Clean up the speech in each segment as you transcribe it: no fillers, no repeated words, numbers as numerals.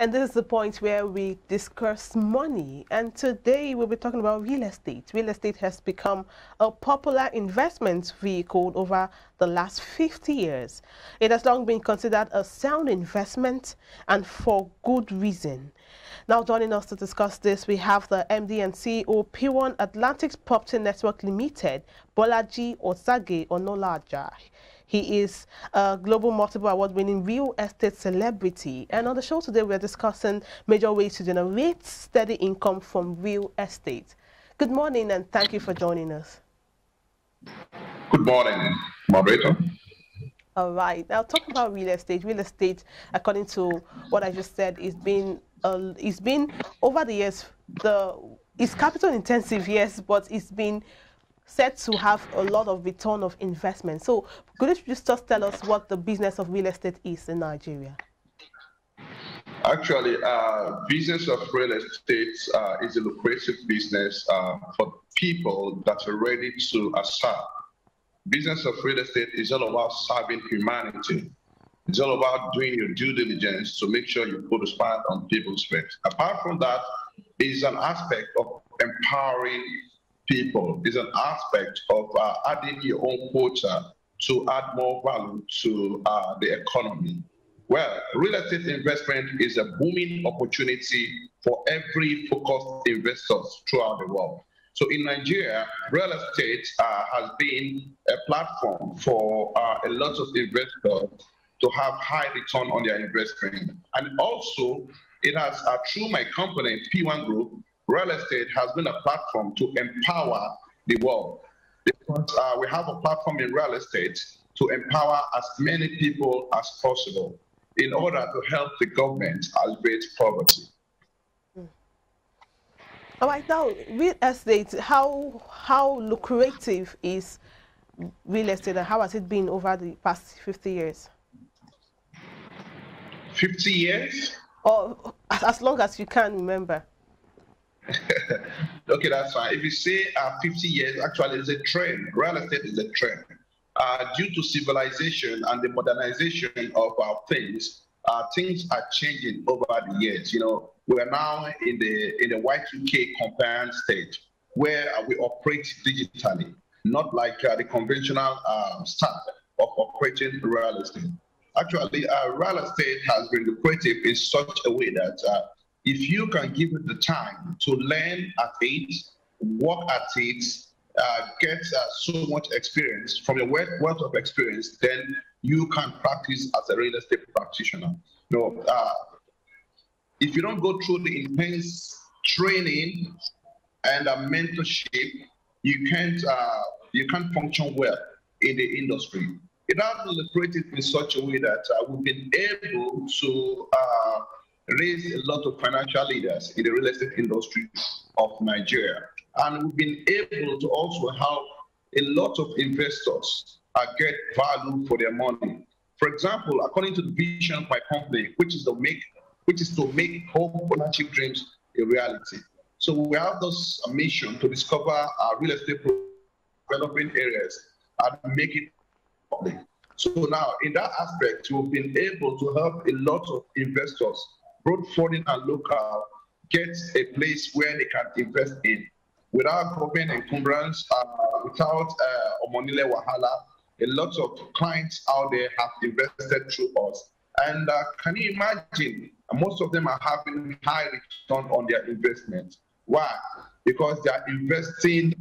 And this is the point where we discuss money. And today we'll be talking about real estate. Real estate has become a popular investment vehicle over the last 50 years. It has long been considered a sound investment, and for good reason. Now joining us to discuss this, we have the MD and CEO P1 Atlantic Property Network Limited, Bolaji Osage Onolaja. He is a global multiple award-winning real estate celebrity. And on the show today, we're discussing major ways to generate steady income from real estate. Good morning, and thank you for joining us. Good morning, moderator. All right. Now, talk about real estate. Real estate, according to what I just said, it's been over the years, it's capital intensive, yes, but it's been said to have a lot of return of investment. So could you just tell us what the business of real estate is in Nigeria? Actually, business of real estate is a lucrative business for people that are ready to serve. Business of real estate is all about serving humanity. It's all about doing your due diligence to make sure you put a smile on people's face. Apart from that, it's an aspect of empowering people, is an aspect of adding your own quota to add more value to the economy. Well, real estate investment is a booming opportunity for every focused investor throughout the world. So in Nigeria, real estate has been a platform for a lot of investors to have high return on their investment. And also, it has, through my company, P1 Group, real estate has been a platform to empower the world, because we have a platform in real estate to empower as many people as possible in order to help the government alleviate poverty. All right, now, real estate, how lucrative is real estate, and how has it been over the past 50 years? 50 years? Or as long as you can remember. Okay, that's fine. If you say 50 years, actually, it's a trend. Real estate is a trend. Due to civilization and the modernization of our things are changing over the years. You know, we are now in the Y2K compliant state where we operate digitally, not like the conventional style of operating real estate. Actually, real estate has been lucrative in such a way that if you can give it the time to learn at it, work at it, get so much experience, from your wealth of experience, then you can practice as a real estate practitioner. You know, if you don't go through the intense training and mentorship, you can't function well in the industry. It has been operated in such a way that we've been able to raised a lot of financial leaders in the real estate industry of Nigeria. And we've been able to also help a lot of investors get value for their money. For example, according to the vision of my company, which is to make home ownership dreams a reality. So we have this mission to discover our real estate developing areas and make it public. So now, in that aspect, we've been able to help a lot of investors, both foreign and local, get a place where they can invest in without government encumbrance, without Omonile Wahala. A lot of clients out there have invested through us. And can you imagine, most of them are having high return on their investment. Why? Because they are investing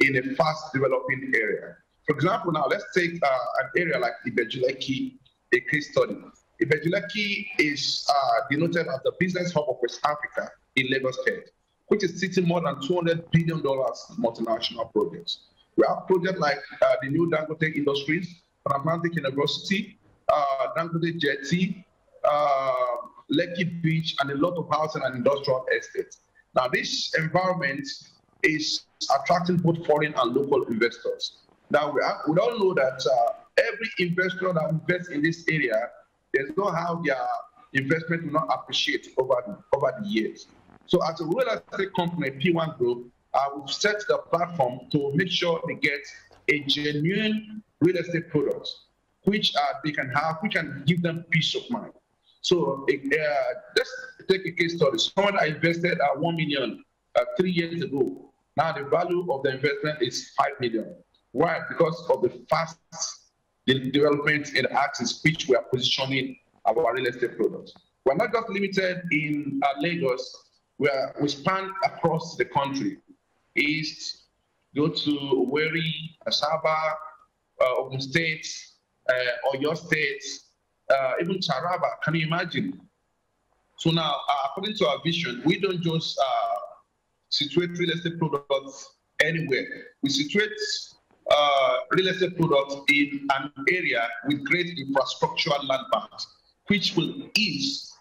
in a fast developing area. For example, now let's take an area like Ibeju-Lekki, a case study. Ibeju-Lekki is denoted as the business hub of West Africa in Lagos State, which is sitting more than $200 billion in multinational projects. We have projects like the new Dangote Industries, Pan-Atlantic University, Dangote Jetty, Lekki Beach, and a lot of housing and industrial estates. Now, this environment is attracting both foreign and local investors. Now, we all know that every investor that invests in this area, there's no how their investment will not appreciate over the years. So as a real estate company, P1 Group, we've set the platform to make sure they get a genuine real estate product, which they can have, which can give them peace of mind. So just take a case study. Someone I invested at 1 million 3 years ago. Now the value of the investment is 5 million. Why? Because of the fast development in the axis which we are positioning our real estate products. We're not just limited in Lagos. We span across the country. East, go to Wari, Asaba, Ogun State, Oyo State, even Taraba. Can you imagine? So now, according to our vision, we don't just situate real estate products anywhere. We situate real estate products in an area with great infrastructural landmarks, which will ease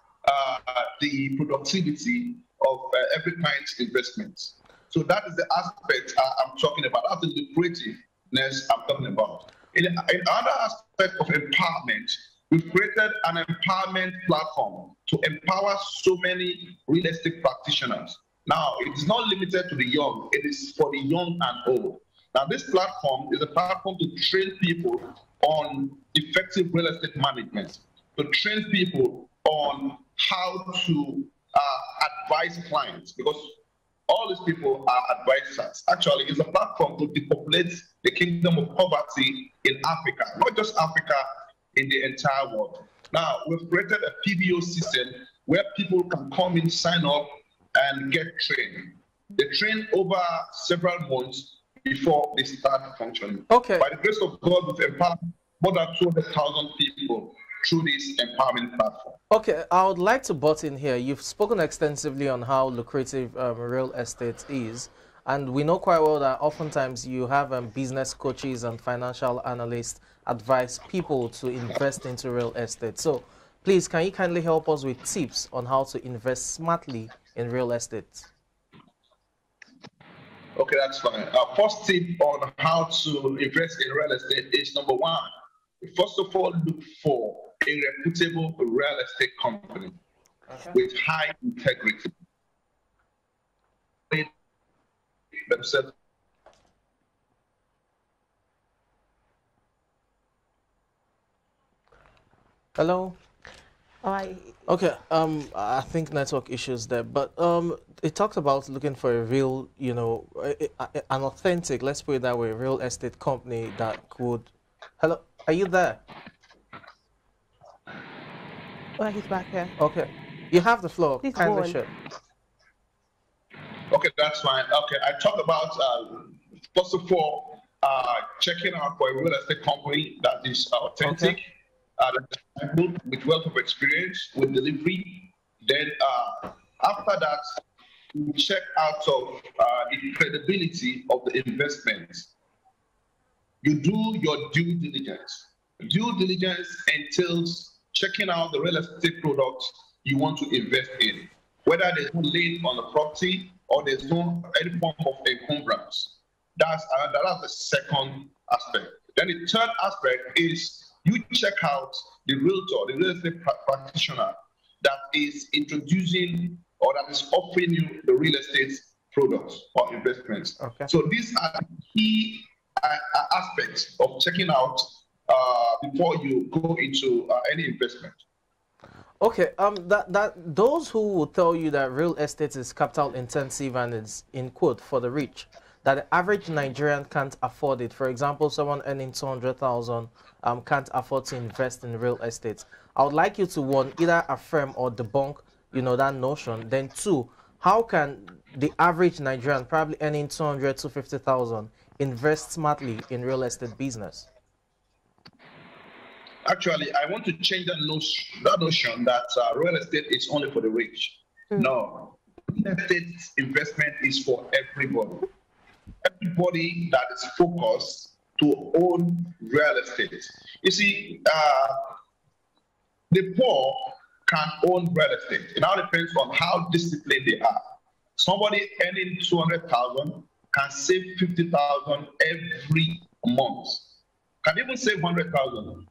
the productivity of every client's investment. So that is the aspect I'm talking about. That's the lucrativeness I'm talking about. In other aspect of empowerment, we've created an empowerment platform to empower so many real estate practitioners. Now, it's not limited to the young. It is for the young and old. Now, this platform is a platform to train people on effective real estate management, to train people on how to advise clients, because all these people are advisors. Actually, it's a platform to depopulate the kingdom of poverty in Africa, not just Africa, in the entire world. Now, we've created a PBO system where people can come in, sign up, and get trained. They train over several months before they start functioning. Okay. By the grace of God, we've empowered more than 200,000 people through this empowerment platform. Okay, I would like to butt in here. You've spoken extensively on how lucrative real estate is, and we know quite well that oftentimes you have business coaches and financial analysts advise people to invest into real estate. So please, can you kindly help us with tips on how to invest smartly in real estate? Okay, that's fine. Our first tip on how to invest in real estate is, number one, first of all, look for a reputable real estate company with high integrity. Hello? Hi. Okay, I think network issues there, but it talked about looking for a real, you know, an authentic, let's put it that way, real estate company that could... Hello? Are you there? Well, he's back here. Okay. You have the floor. Please go on. Okay, that's fine. Okay, I talked about, first of all, checking out for a real estate company that is authentic, with wealth of experience, with delivery. Then after that, we check out of the credibility of the investments. You do your due diligence. Due diligence entails checking out the real estate products you want to invest in, whether there's no lien on the property or there's no any form of encumbrance. That's the second aspect. Then the third aspect is you check out the realtor, the real estate practitioner that is introducing or that is offering you the real estate products or investments. Okay. So these are the key aspects of checking out before you go into any investment. Okay, those who will tell you that real estate is capital intensive and it's in quote for the rich, that the average Nigerian can't afford it. For example, someone earning 200,000 can't afford to invest in real estate. I would like you to, one, either affirm or debunk, you know, that notion. Then two, how can the average Nigerian probably earning 200 to 50,000 invest smartly in real estate business? Actually, I want to change that notion that real estate is only for the rich. No, real estate investment is for everybody. Everybody that is focused to own real estate. You see, the poor can own real estate. It all depends on how disciplined they are. Somebody earning 200,000 can save 50,000 every month. Can even save 100,000.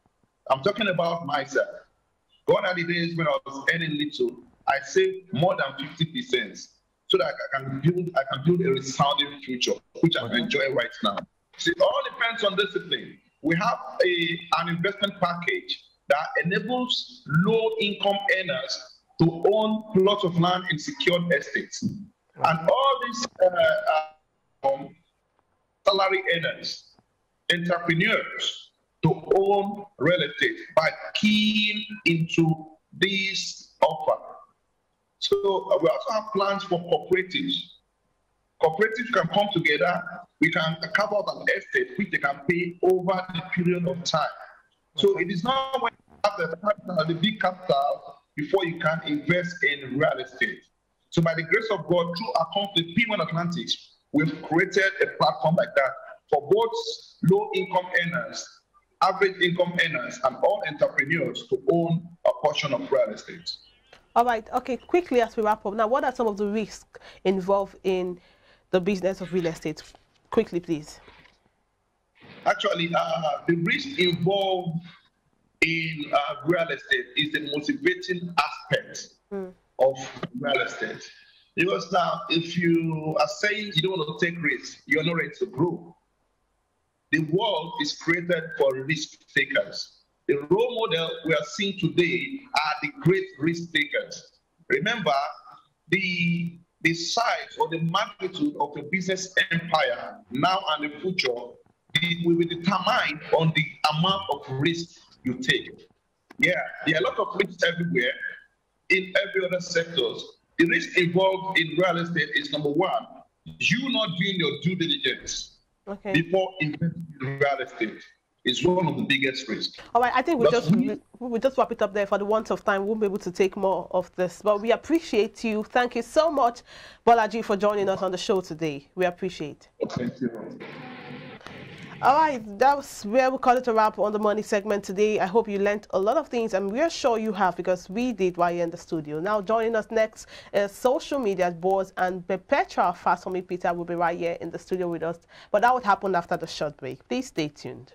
I'm talking about myself. Gone are the days when I was earning little. I saved more than 50% so that I can build a resounding future, which I'm enjoying right now. See, it all depends on discipline. We have an investment package that enables low-income earners to own plots of land in secured estates. And all these salary earners, entrepreneurs, to own real estate by keying into this offer. So we also have plans for cooperatives. Cooperatives can come together. We can cover an estate which they can pay over the period of time. So it is not when you have the capital, the big capital, before you can invest in real estate. So by the grace of God, through our company, P1 Atlantic, we've created a platform like that for both low-income earners, average income earners, and all entrepreneurs to own a portion of real estate. All right. Okay, quickly as we wrap up, now what are some of the risks involved in the business of real estate? Quickly, please. Actually, the risk involved in real estate is the motivating aspect of real estate. Because now, if you are saying you don't want to take risks, you're not ready to grow. The world is created for risk takers. The role model we are seeing today are the great risk takers. Remember, the size or the magnitude of a business empire now and the future will be determined on the amount of risk you take. Yeah, there are a lot of risks everywhere in every other sectors. The risk involved in real estate is number one, you not doing your due diligence before investing in real estate. It's one of the biggest risks. All right, I think we'll just wrap it up there for the want of time. We won't be able to take more of this, but we appreciate you. Thank you so much, Bolaji, for joining us on the show today. We appreciate. Thank you. All right, that's where we call it a wrap on the Money segment today. I hope you learned a lot of things, and we're sure you have, because we did while you're in the studio. Now, joining us next is social media boards and Perpetual Fast for me. Peter will be right here in the studio with us, but that would happen after the short break. Please stay tuned.